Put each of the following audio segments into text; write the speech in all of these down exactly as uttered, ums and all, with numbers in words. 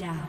down.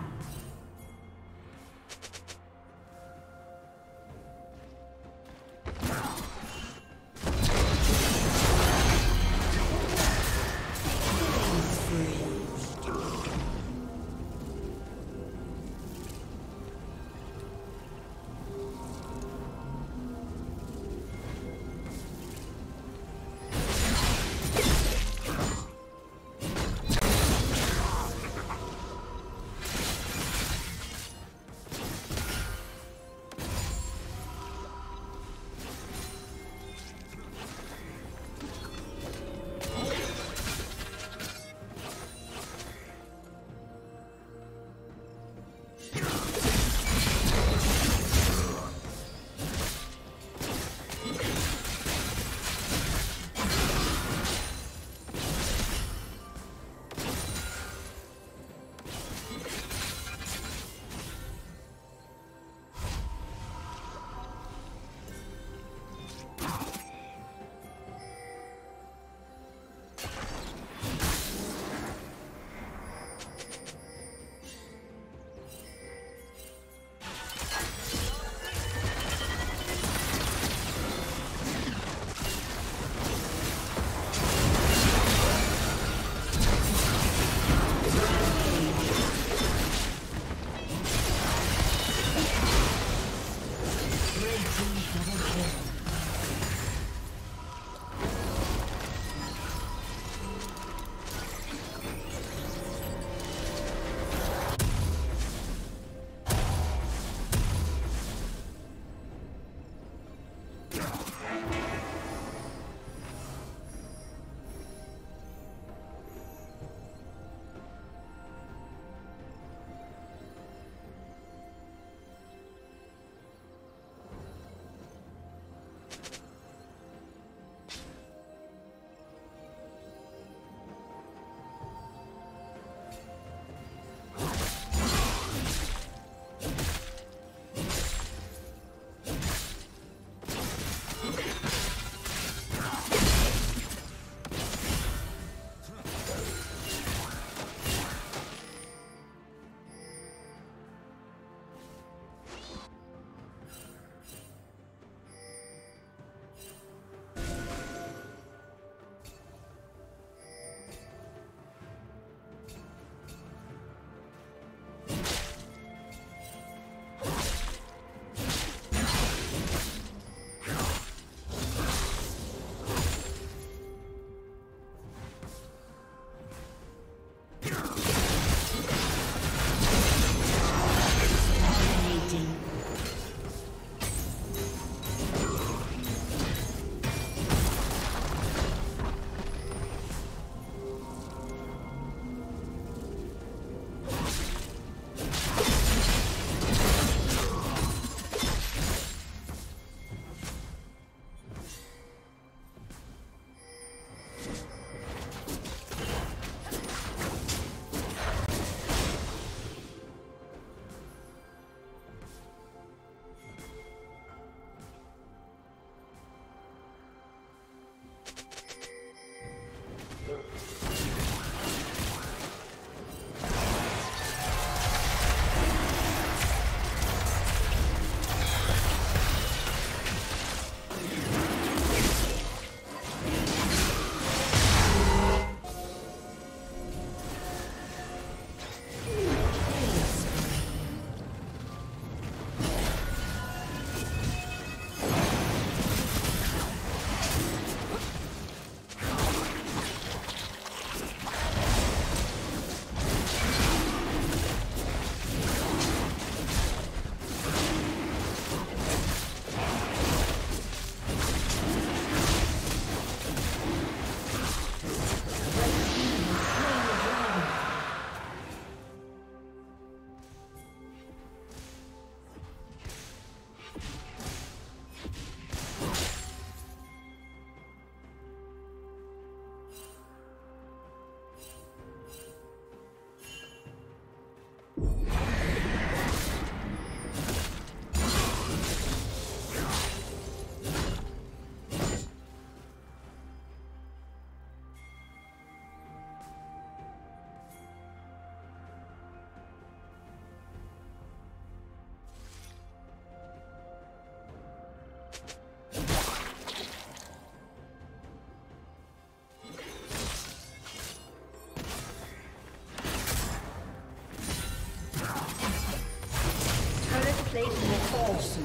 plate will fall soon.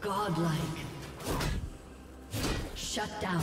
Godlike. Shut down.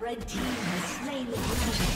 Red team has slain the dragon.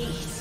Ace.